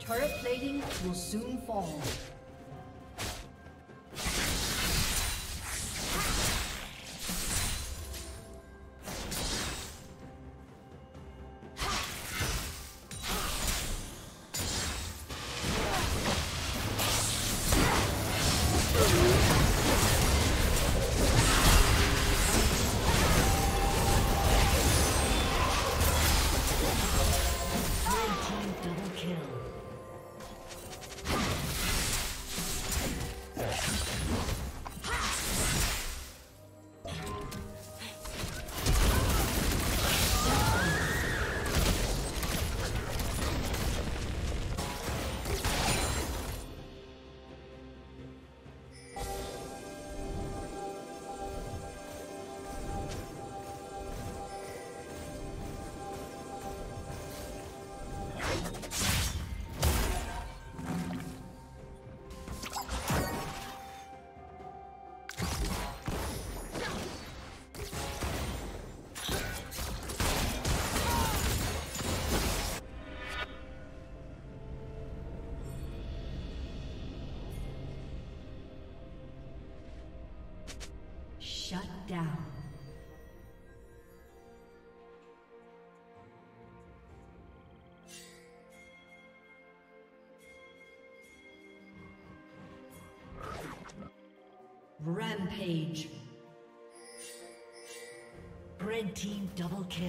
Turret plating will soon fall. Shut down. Rampage. Red team double kill.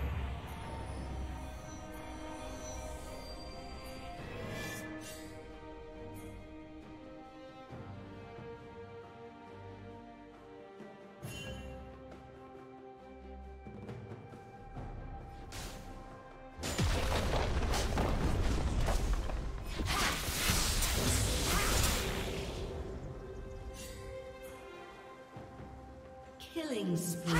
Killing spree.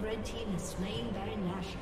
Red team is slain Baron Nashor.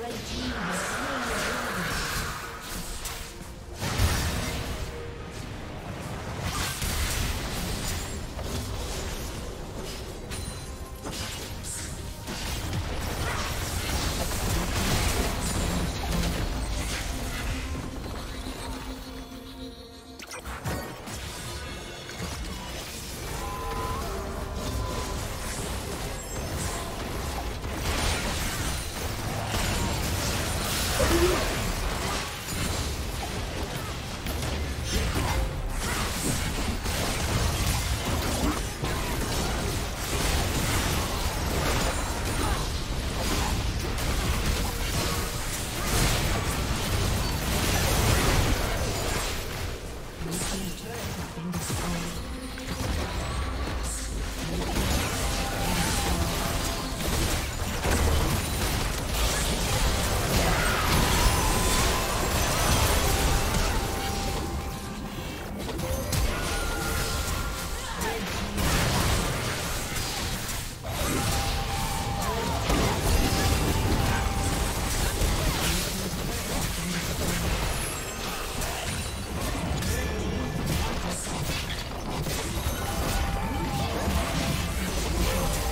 Red team has slain the